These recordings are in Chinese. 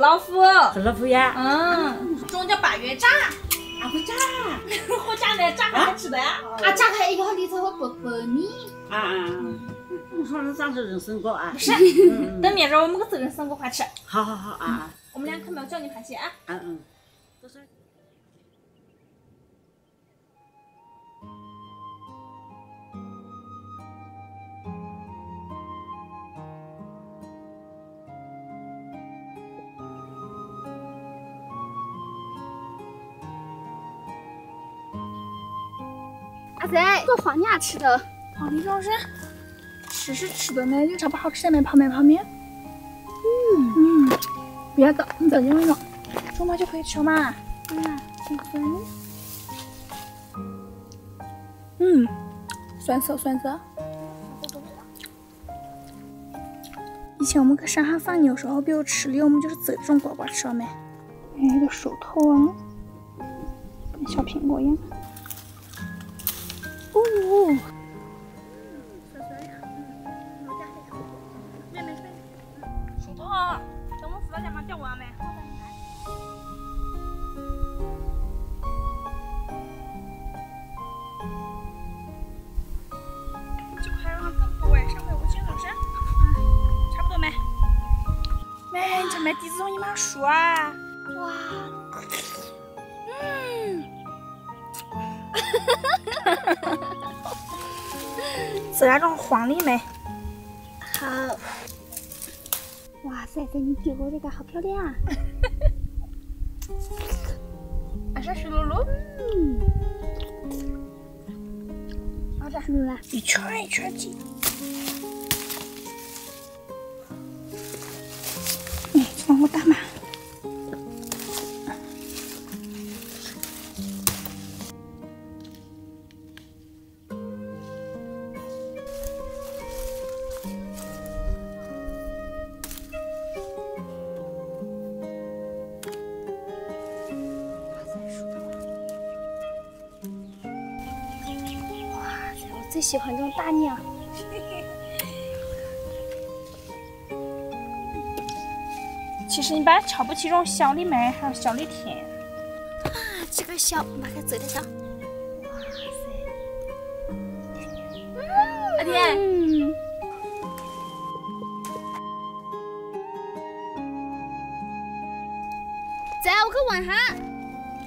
老夫呀，中叫八月炸，俺会炸，好炸嘞，炸开吃的，俺炸开一个里头包米。啊，我说你长得人参高啊？不是，等明儿我们个做人参糕花吃。好啊，我们俩可没有叫你螃蟹啊。都是。 做黄鸭吃的，黄梨肉吃的呢，有啥不好吃的没？泡面。别的，你早点那种，周末就可以吃嘛。酸涩。以前我们搁上海放牛时候，比如吃了，我们就是这种瓜瓜吃了没？那个手套啊，跟小苹果一样。 哦，石头，等我石头干嘛掉完没？就快让它更多哎，上回我清早吃，差不多没。没，这没底子容易冒水啊！哇，做那种黄梨梅，好。哇塞，这你丢过这个好漂亮啊！俺是水噜噜，好的，水噜噜，一圈一圈挤。哎，帮我打码。 最喜欢这种大酿。其实一般瞧不起这种小梨梅，还有小梨甜。啊，这个小，我把它嘴里上。哇塞！阿天。姐，我去玩哈。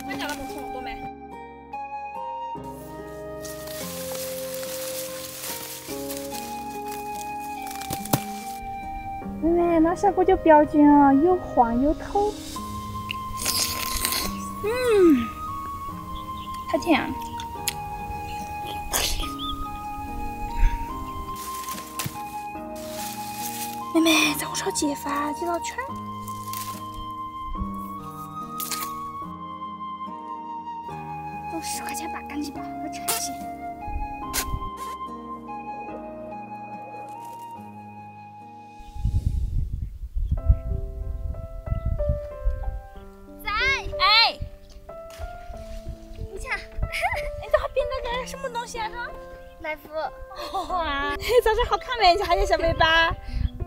俺家那边虫多没？ 那小果就标准啊，又黄又透。太甜。妹妹，在我炒解发，几道圈。 10块钱吧，赶紧吧，我吃去。什么东西啊？这奶芙。哇，早上好看没？还有小尾巴、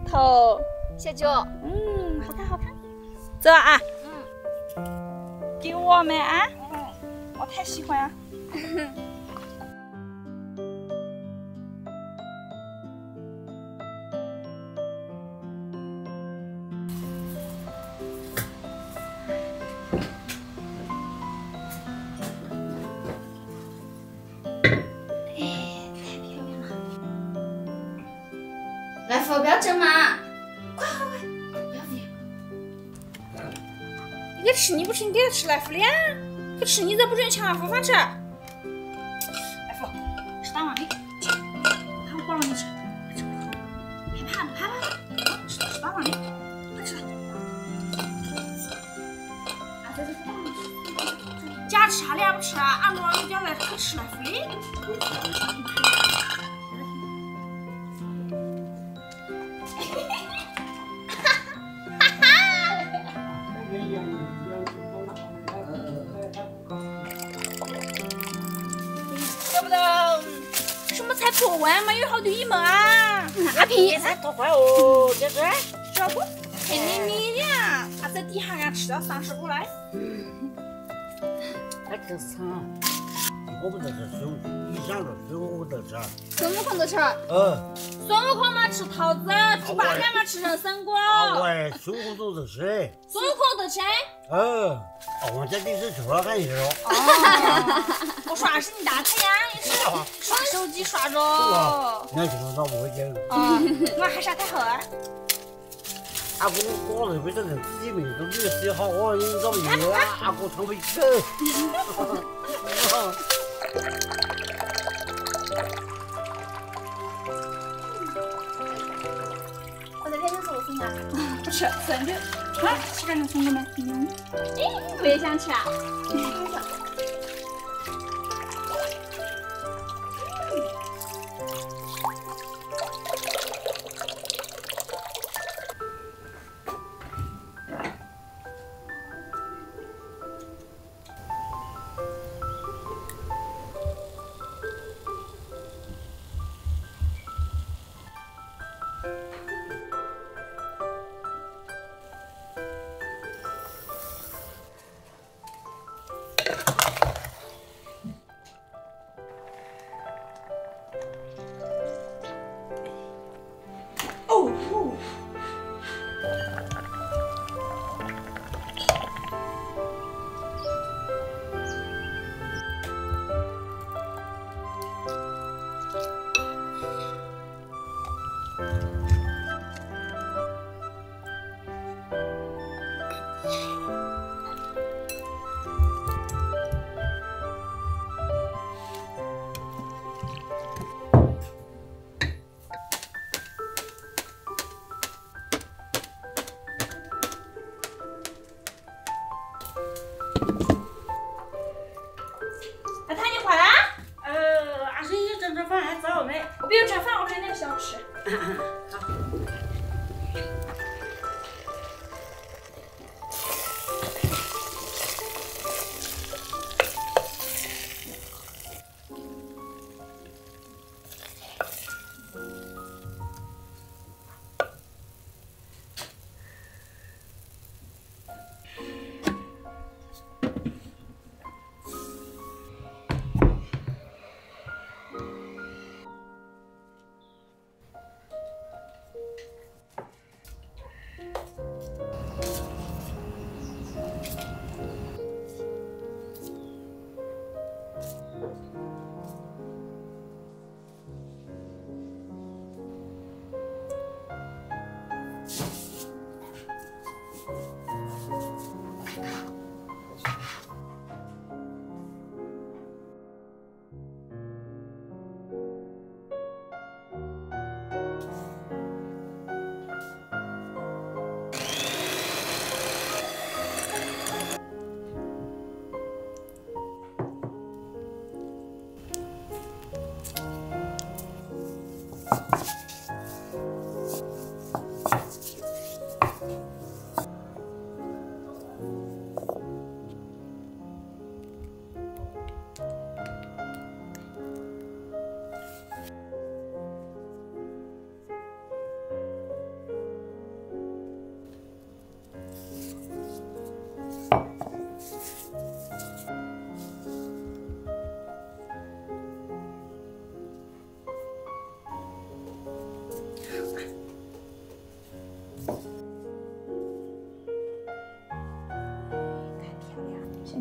头、小脚。好看。走啊。给我们啊。我太喜欢啊。吃来福了呀！不吃你咋不准抢俺福饭吃？来福，吃大碗。ما يخرجش العفريت.要不然什么才做完嘛，有好多一门啊。哪片？多快哦，这个。这不，哎你呀，俺在地下俺吃了35来。 还吃肠，我不得吃胸，你想着吃我不得吃。孙悟空都吃。孙悟空嘛吃桃子，猪八戒嘛吃人参果。喂，孙悟空都吃。孙悟空都吃。我家电视吃了看热闹。我耍是你打太阳，你是耍手机耍着。你看平常不会讲。我还耍太好啊。 阿哥，我认为这人自己命都没有写好，我应该没有啊。阿哥，他们这，我在看电视，我送的。不吃，真的。啊，吃干净送的吗？嗯。哎，我也想吃啊。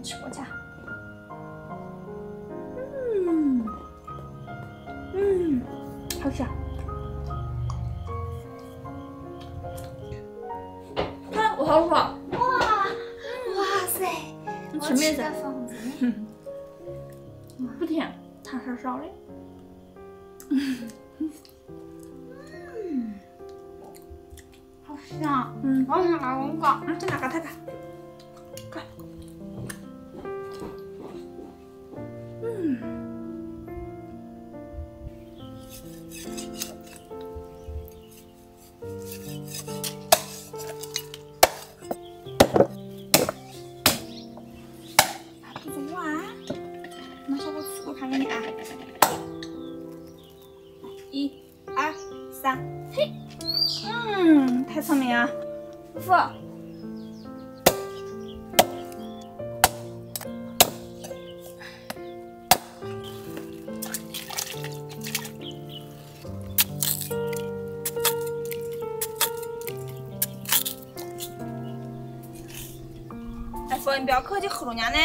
吃我家，好吃。看，我好爽！哇塞，什么意思？不甜，糖少少的。好香。我想拿龙角，这哪个太太？ 快！ 1、2、3，嘿，太聪明了，夫妇。哎，夫，你不要客气，吼人家呢。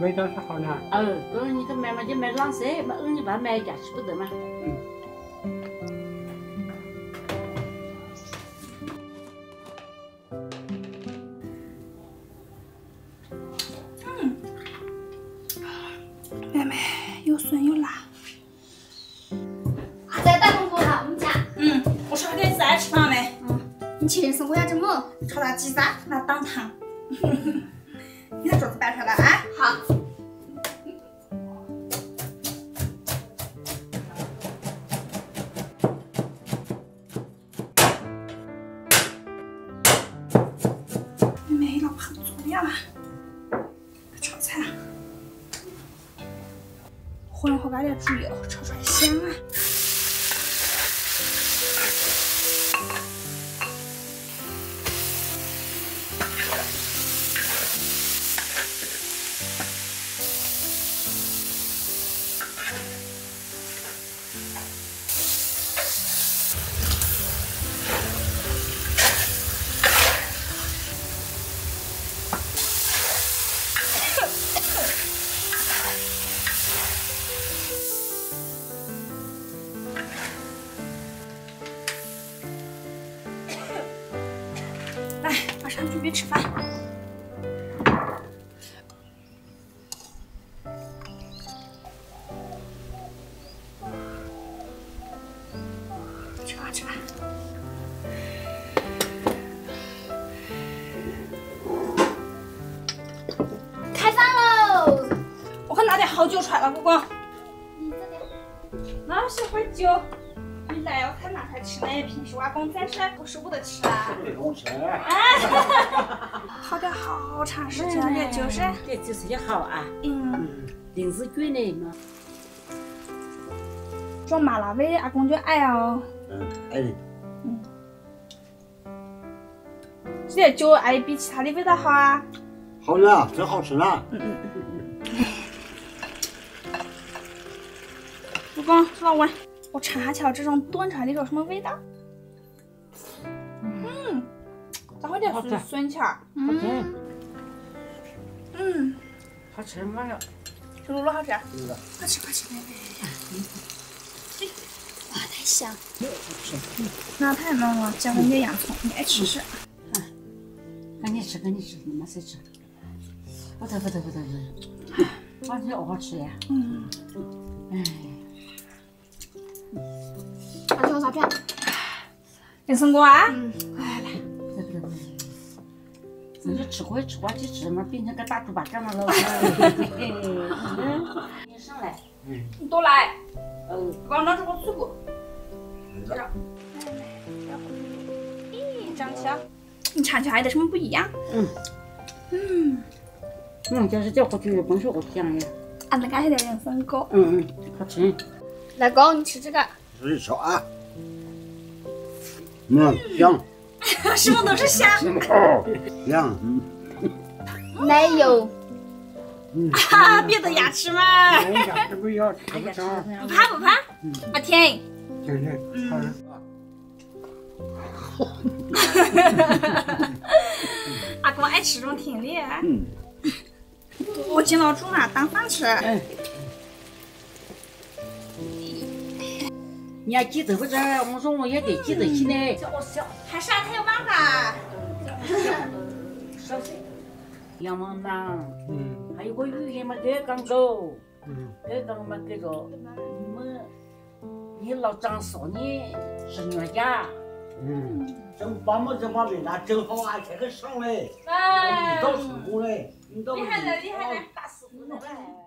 味道是好呢。都是你都买嘛，就买软食，不你不买家吃不得嘛。妹妹又酸又辣。阿仔打工过了，我们家。我上个子爱吃饭没？你吃的是我家这馍，炒点鸡杂，拿当汤。你看桌子搬出来啊！ 好，妹妹，老婆做面了，炒菜了，混合加点猪油，炒出来香啊！好酒出来了，姑姑。哪有喜欢酒？你来要看哪块吃呢？平时外公在这，我舍不得吃啊。哎，好好长时间了，也就是一号啊。临时改的嘛。做麻辣味，阿公就爱哦。爱的。这个酒哎比其他的味道好啊。好呢，真好吃呢。老公，老王，我尝一下这种炖出来的有什么味道？咋会点酸气儿？好吃妈呀！这卤肉好吃。快吃快吃，妹妹。哇，太香！那太嫩了，加上点洋葱，你爱吃啥？赶紧吃，赶紧吃，你妈谁吃？不得！哇，这好吃呀！好吃好吃，给生果啊！你就吃瓜就吃嘛，变成个大猪八干嘛了？你上来，你都来，往那这个屁股，这样，咦，张强，你尝起来有点什么不一样？我家是叫火鸡，不是火鸡呀。俺那家是点生果。好吃。老公，你吃这个。吃吃啊。香。什么都是香，香，奶油，啊，别的牙齿嘛，不怕，阿天，阿公爱吃这种甜的，我今老煮啊当饭吃，你还记得不着？我说我也得记得起来。还是他有办法。杨王妈，还有个语言嘛，该讲究，该讲嘛该着。你们，你老张少年是女家。真帮忙真方便，那真好啊！这个上来，你到师傅嘞，你到。厉害了，厉害了，大师傅来。